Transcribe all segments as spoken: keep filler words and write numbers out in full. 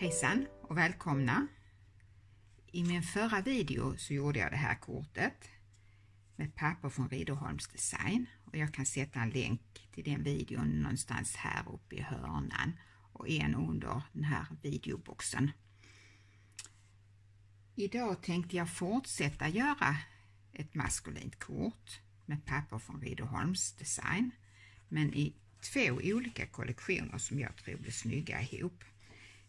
Hejsan och välkomna! I min förra video så gjorde jag det här kortet med papper från Riederholms Design, och jag kan sätta en länk till den videon någonstans här uppe i hörnan och en under den här videoboxen. Idag tänkte jag fortsätta göra ett maskulint kort med papper från Riederholms Design, men i två olika kollektioner som jag tror blir snygga ihop.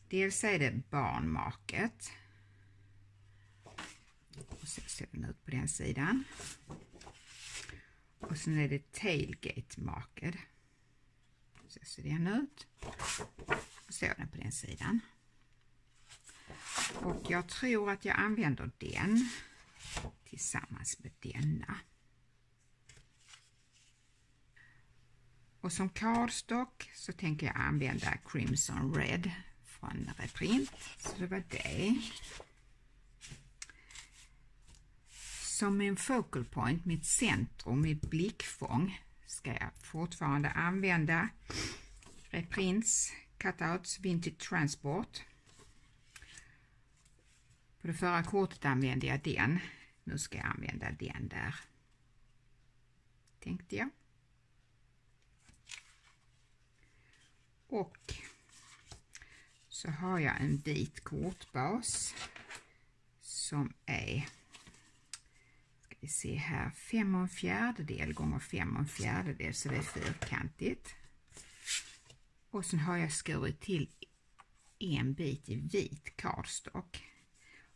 Dels är det Barn Marked. Och så ser den ut på den sidan. Och sen är det Tailgate Marked. Så ser den ut. Och så den på den sidan. Och jag tror att jag använder den tillsammans med denna. Och som cardstock så tänker jag använda Crimson Red från Reprint. Så det var det. Som en focal point, mitt centrum, mitt blickfång, ska jag fortfarande använda Reprints Cutouts Vintage Transport. På det förra kortet använde jag den. Nu ska jag använda den där, tänkte jag. Och så har jag en vit kortbas som är, ska vi se här, fem och en fjärdedel gånger fem och en fjärdedel, så det är fyrkantigt. Och sen har jag skurit till en bit i vit cardstock.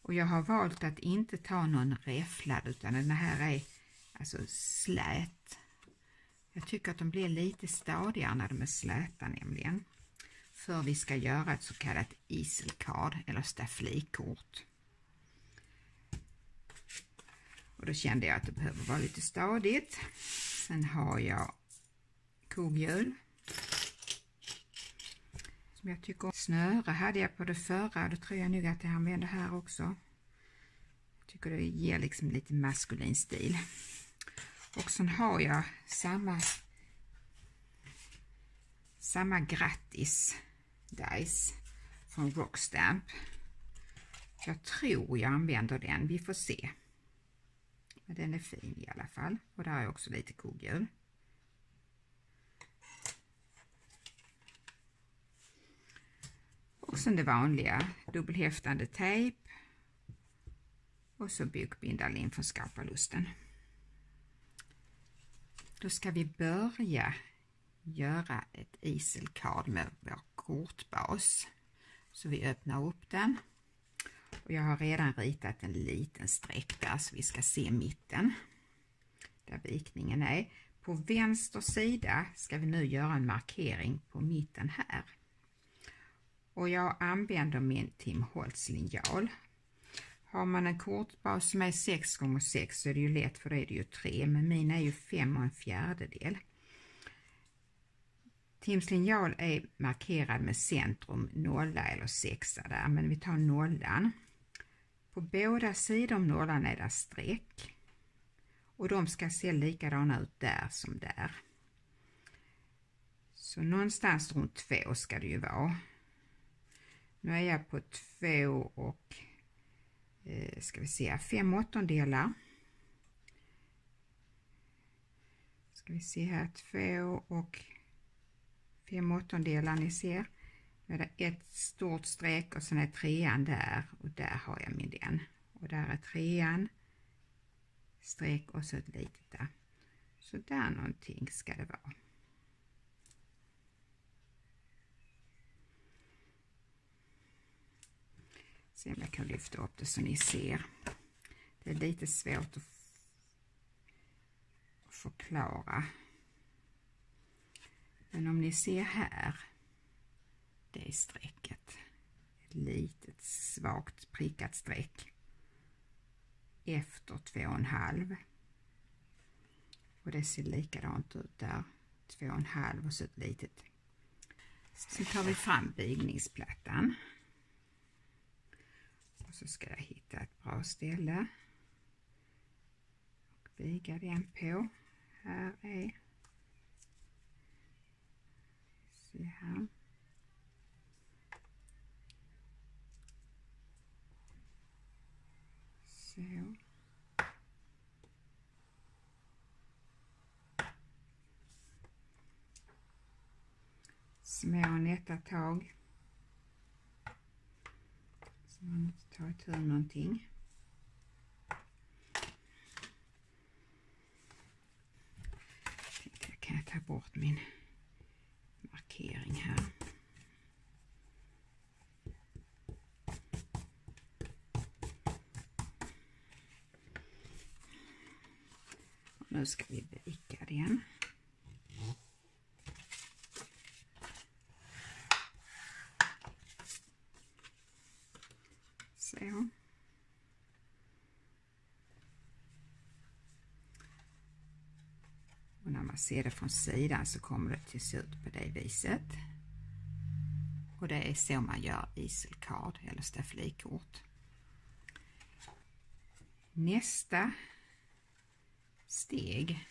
Och jag har valt att inte ta någon räfflad, utan den här är alltså slät. Jag tycker att de blir lite stadigare när de är släta nämligen. För vi ska göra ett så kallat iselkard eller stafflikort. Och då kände jag att det behöver vara lite stadigt. Sen har jag koghjul som jag tycker om. Snöre hade jag på det förra, då tror jag nog att jag använder här också. Jag tycker det ger liksom lite maskulin stil. Och sen har jag samma samma Grattis dice från Rockstamp. Jag tror jag använder den, vi får se. Men den är fin i alla fall. Och där är också lite koghjul. Och sen det vanliga, dubbelhäftande tejp. Och så bukbindarlim från Skaparlusten. Då ska vi börja göra ett iselkard med vår kortbas. Så vi öppnar upp den. Och jag har redan ritat en liten streck där, så vi ska se mitten där vikningen är. På vänster sida ska vi nu göra en markering på mitten här. Och jag använder min Timholz linjal. Har man en kortbas som är sex gånger sex så är det ju lätt, för det är det ju tre. Men min är ju fem och en fjärdedel. Tims linjal är markerad med centrum nolla eller sexa där, men vi tar nollan. På båda sidor om nollan är det streck. Och de ska se likadana ut där som där. Så någonstans runt två ska det ju vara. Nu är jag på två och eh, ska vi se, fem åttondelar. Ska vi se här, två och fem åttondelar, ni ser. Med det ett stort streck och sen är trean där. Och där har jag min den. Och där är trean. Streck och så ett litet där. Så där någonting ska det vara. Se om jag kan lyfta upp det så ni ser. Det är lite svårt att förklara. Men om ni ser här, det är strecket, ett litet svagt prickat streck efter två och en halv. Och det ser likadant ut där, två och en halv och så ett litet. Sen tar vi fram bygningsplattan. Och så ska jag hitta ett bra ställe och bygga den på. Här är här. små nätta tag. Så man inte tar itu någonting. Jag kan ta bort min markering här. Och nu ska vi vika den. Så. Och när man ser det från sidan så kommer det till se ut på det viset. Och det är så man gör iselkard eller stafflikort. Nästa steg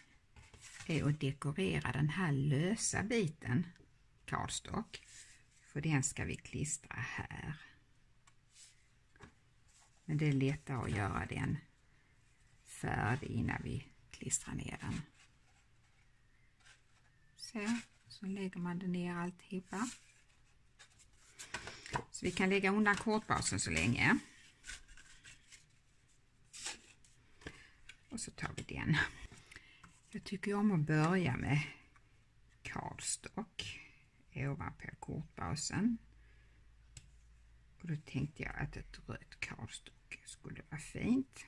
är att dekorera den här lösa biten kardstock. För den ska vi klistra här. Men det är lättare att göra den färdig innan vi klistrar ner den. Så, så lägger man den ner alltihopa. Så vi kan lägga undan kortbasen så länge. Och så tar vi den. Jag tycker om att börja med kardstock ovanpå kortbasen. Och då tänkte jag att ett rött kardstock skulle vara fint.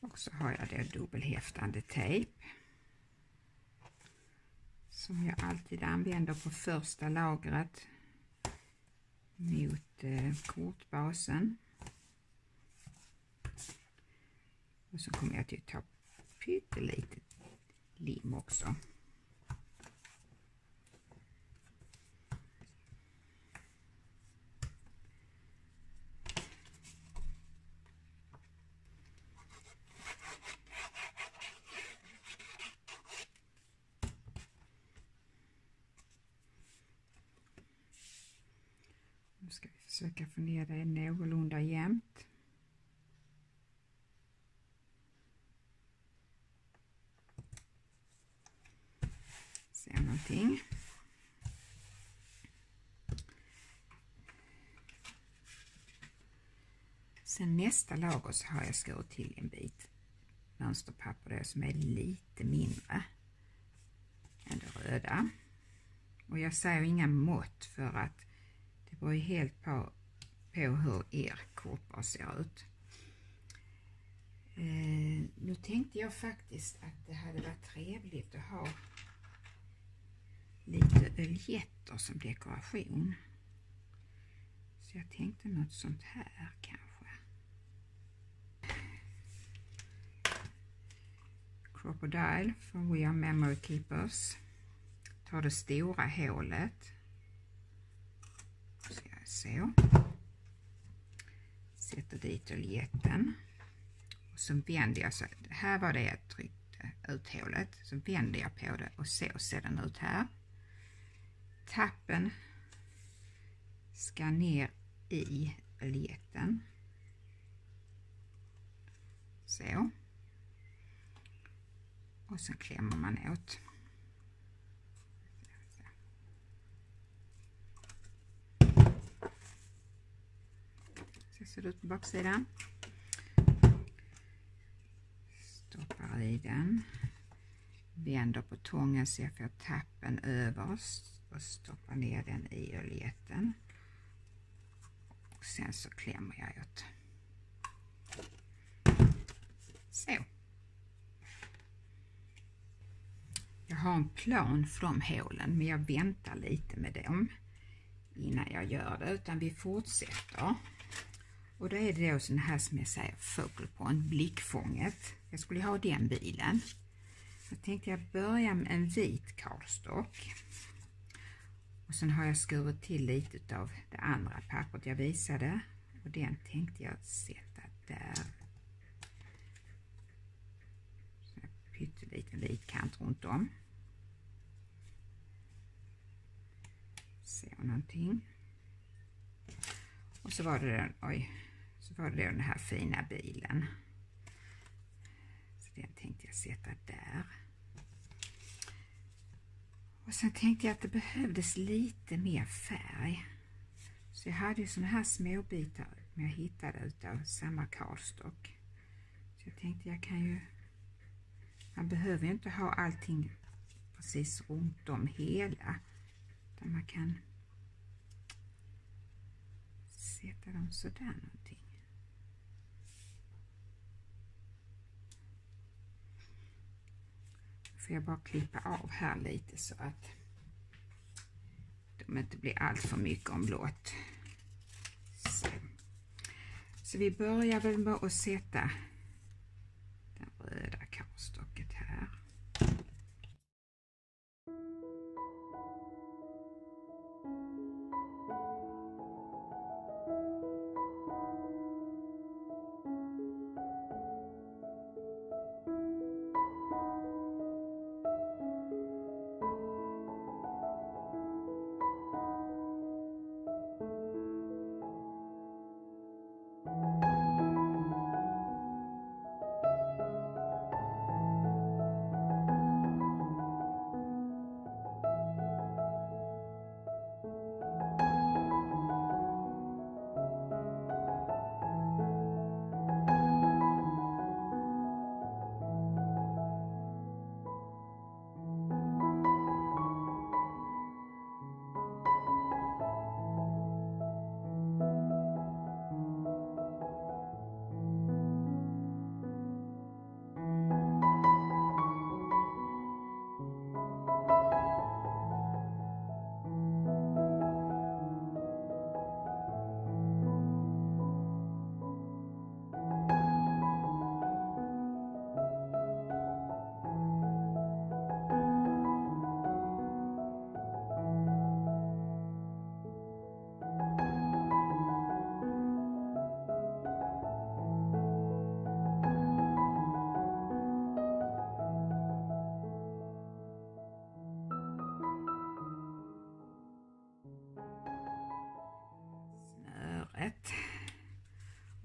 Och så har jag det dubbelhäftande tejp. Som jag alltid använder på första lagret. Mot eh, kortbasen. Och så kommer jag att ta pyttelite lim också. Försöka få ner det någorlunda jämnt. Se någonting. Sen nästa lager så har jag skurit till en bit mönsterpapper där som är lite mindre än det röda. Och jag säger inga mått för att det beror helt på, på hur er kortbas ser ut. Eh, nu tänkte jag faktiskt att det hade varit trevligt att ha lite öljetter som dekoration. Så jag tänkte något sånt här kanske. Crocodile från Wear Memory Keepers. Tar det stora hålet. Så. Sätter dit öljetten. Och så vänder jag så. Här var det jag tryckte ut hålet. Så vänder jag på det och så ser den ut här. Tappen ska ner i öljetten. Så. Och sen klämmer man åt. Så ser det ut på baksidan. Stoppar i den. Vänder på tången så jag får tappen överst. Och stoppar ner den i öljetten. Och sen så klämmer jag åt. Så. Jag har en plan från hålen. Men jag väntar lite med dem. Innan jag gör det. Utan vi fortsätter. Och då är det då sån här som jag säger focal point, blickfånget. Jag skulle ha den bilen. Så tänkte jag börja med en vit kardstock. Och sen har jag skurit till lite av det andra pappret jag visade. Och den tänkte jag sätta där. Så jag pyttar lite vit kant runt om. Så någonting. Och så var det den, oj, så var det den här fina bilen. Så den tänkte jag sätta där. Och sen tänkte jag att det behövdes lite mer färg. Så jag hade ju såna här små bitar som jag hittade utav samma cardstock. Så jag tänkte jag kan ju... Man behöver ju inte ha allting precis runt om hela. Utan man kan sätta dem sådär någonting. Får jag bara klippa av här lite så att de inte blir allt för mycket omlåt. Så. så vi börjar väl med att sätta den röda cardstocket här.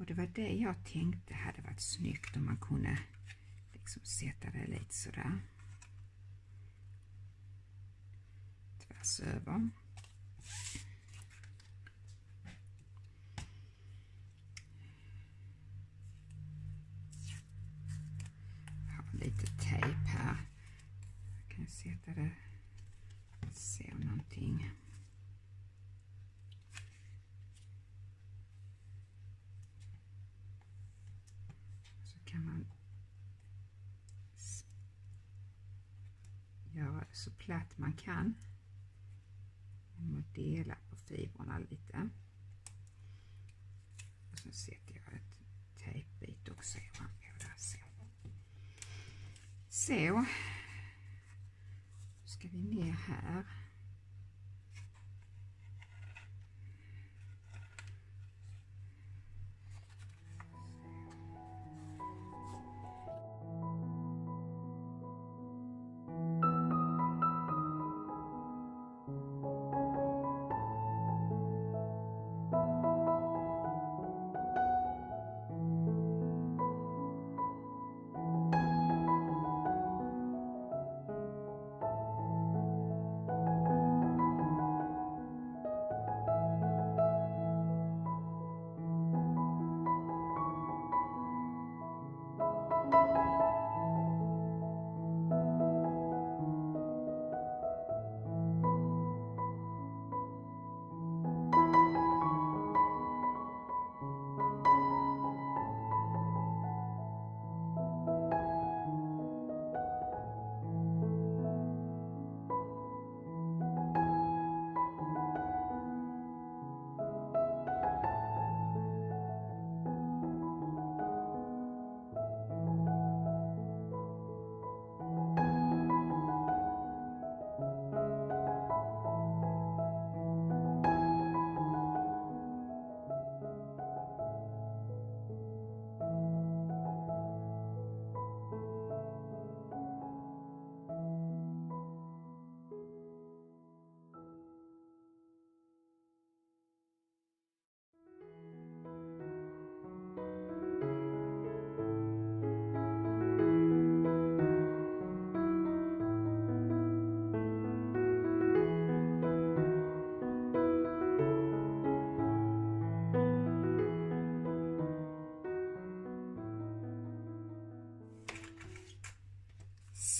Det var det jag tänkte hade varit snyggt om man kunde liksom sätta det lite sådär. Tvärs över. Jag har lite tejp här. Jag kan sätta det. Se om någonting. Så platt man kan. Man delar på fibrerna lite. Och så sätter jag ett tejpbit också ovanpå där. Så. så. Nu ska vi ner här.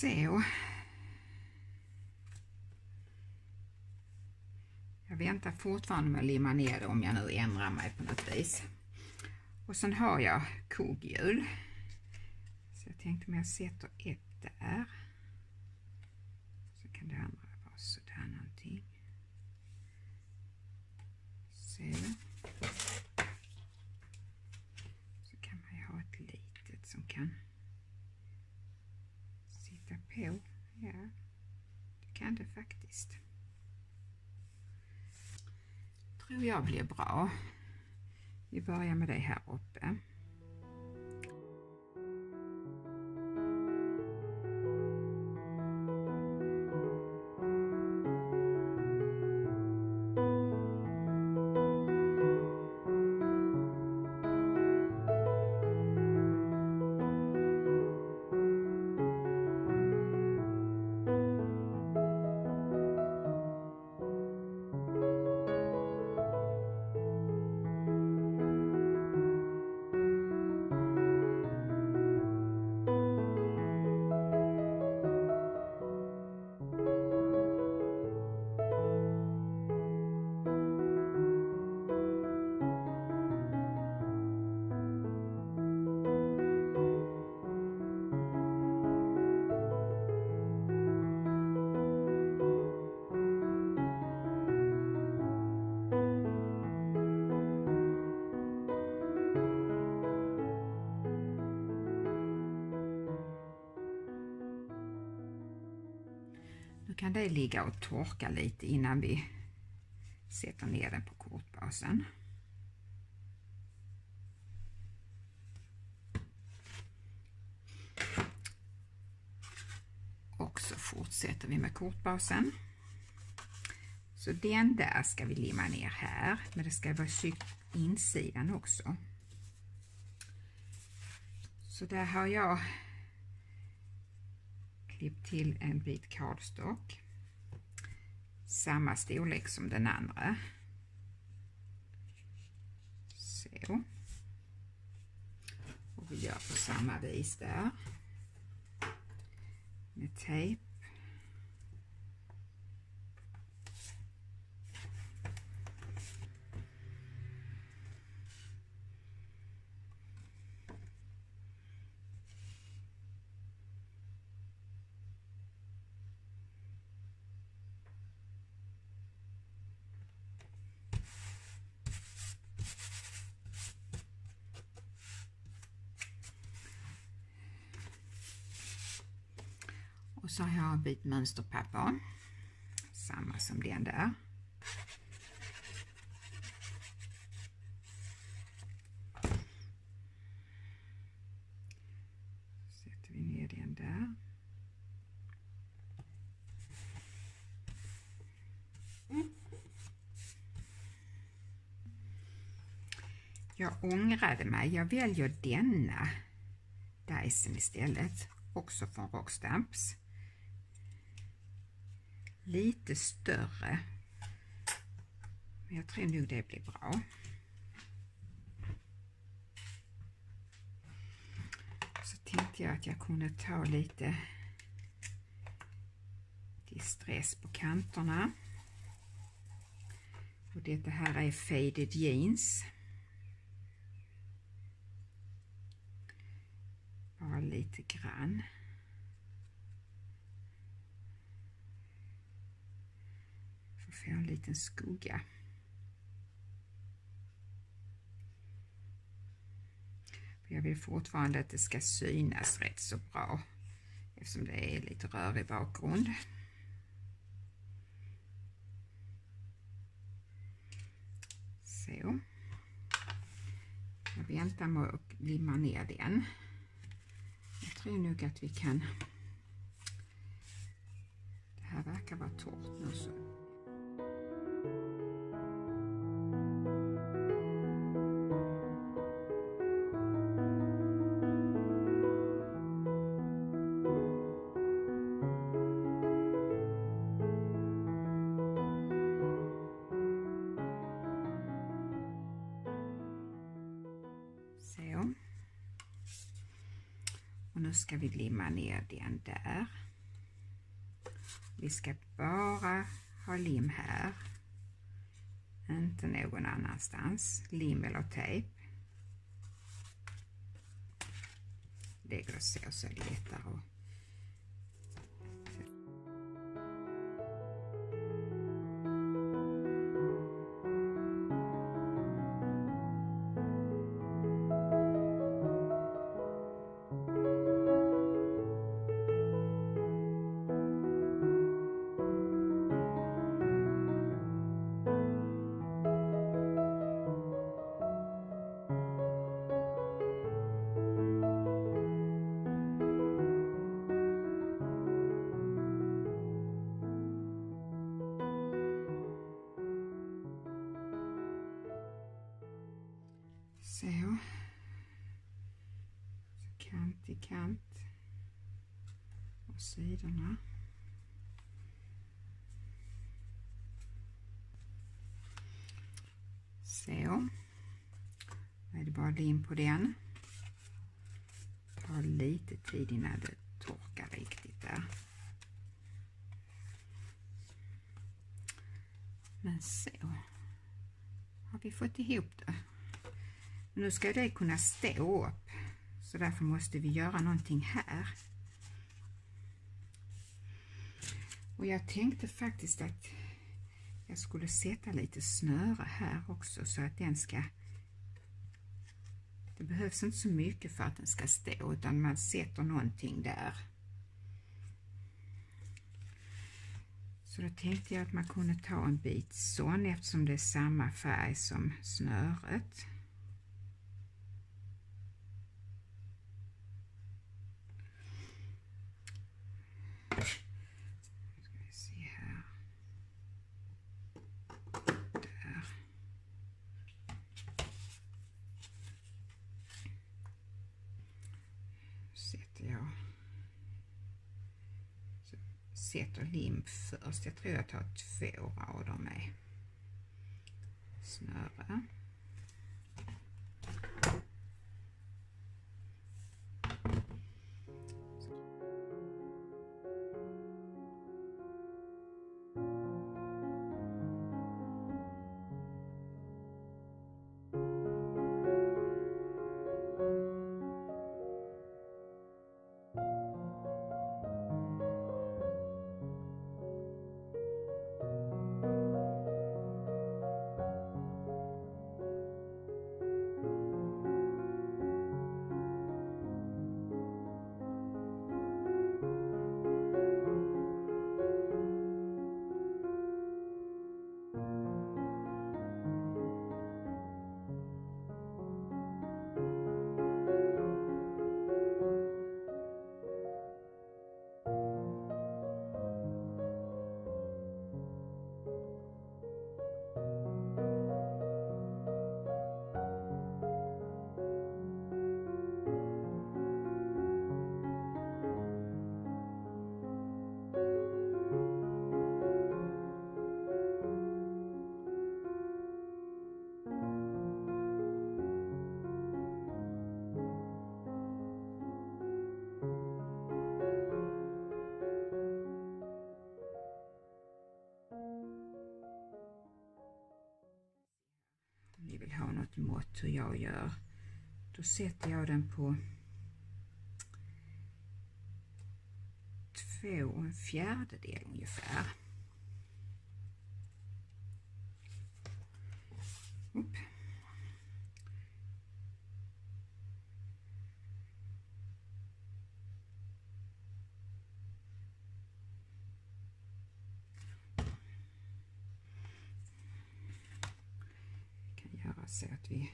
Så. Jag väntar fortfarande med att limma ner det om jag nu ändrar mig på något vis. Och sen har jag koghjul. Så jag tänkte om jag sätter ett där. Så kan det andra vara sådär någonting. Så. Så kan man ju ha ett litet som kan sitta på. Ja, det kan det faktiskt. Tror jag blir bra. Vi börjar med det här uppe. Kan det ligga och torka lite innan vi sätter ner den på kortbasen. Och så fortsätter vi med kortbasen. Så den där ska vi limma ner här, men det ska vara sytt insidan också. Så där har jag klipp till en bit kardstock, samma storlek som den andra. Så. Och vi gör på samma vis där. Med tejp. Och så har jag en bit mönsterpapper, samma som den där. Sätter vi ner den där. Jag ångrade mig, jag väljer denna Dyson istället, också från Rockstamps. Lite större. Men jag tror nog det blir bra. Så tänkte jag att jag kunde ta lite distress på kanterna. Och detta här är faded jeans. Bara lite grann. Får en liten skugga. Jag vill fortfarande att det ska synas rätt så bra, eftersom det är lite rörig bakgrund. Så. Jag väntar med att limma ner den. Jag tror nog att vi kan... Det här verkar vara torrt nu så. Ska vi limma ner den där. Vi ska bara ha lim här, inte någon annanstans, lim eller tejp. Det går så, så är det lättare att kant i kant och sidorna. Så. Nu är det bara lim på den. Det tar lite tid innan det torkar riktigt där. Men så. Har vi fått ihop det? Nu ska det kunna stå upp. Så därför måste vi göra någonting här. Och jag tänkte faktiskt att jag skulle sätta lite snöre här också, så att den ska... Det behövs inte så mycket för att den ska stå, utan man sätter någonting där. Så då tänkte jag att man kunde ta en bit sån, eftersom det är samma färg som snöret. Sätter lim först. Jag tror jag tar två rader med snöre. Ha något mått hur jag gör. Då sätter jag den på två och en fjärdedel ungefär. Upp. Så att vi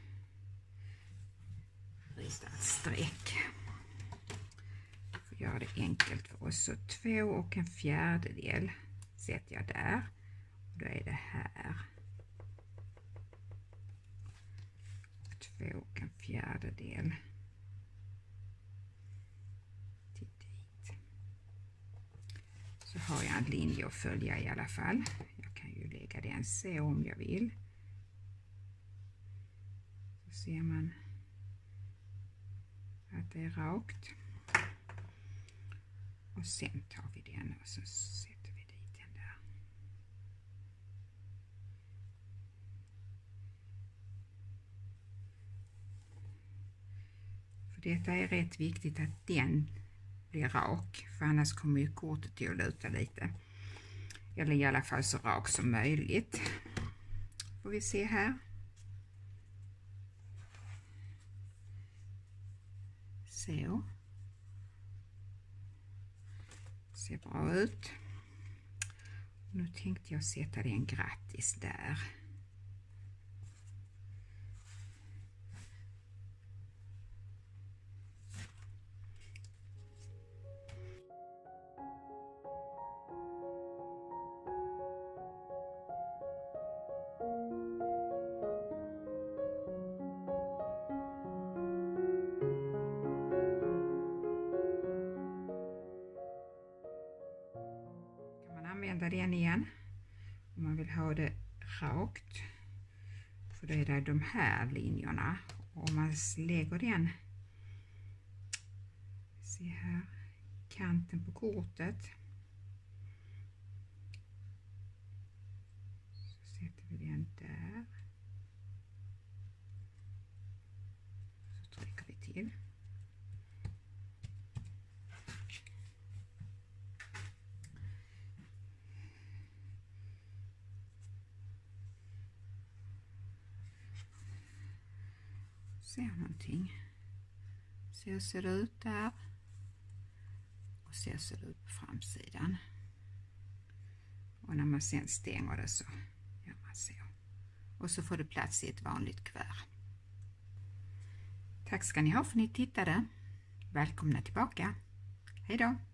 ritar ett streck. Jag får göra det enkelt för oss. Så två och en fjärdedel sätter jag där. Och då är det här. Två och en fjärdedel. Till dit. Så har jag en linje att följa i alla fall. Jag kan ju lägga den så om jag vill. Ser man att det är rakt, och sen tar vi den och så sätter vi det. Detta är rätt viktigt att den blir rak, för annars kommer ju kortet till att luta lite. Eller i alla fall så rak som möjligt. Får vi se här. Så. Ser bra ut. Nu tänkte jag sätta den Grattis där. Den igen om man vill ha det rakt, för det är de här linjerna, och om man lägger den se här kanten på kortet, så sätter vi den där, så trycker vi till. Ser någonting. Så ser det ut där. Och så ser det ut på framsidan. Och när man sen stänger det så gör man så. Och så får det plats i ett vanligt kuvert. Tack ska ni ha för att ni tittade. Välkomna tillbaka. Hej då!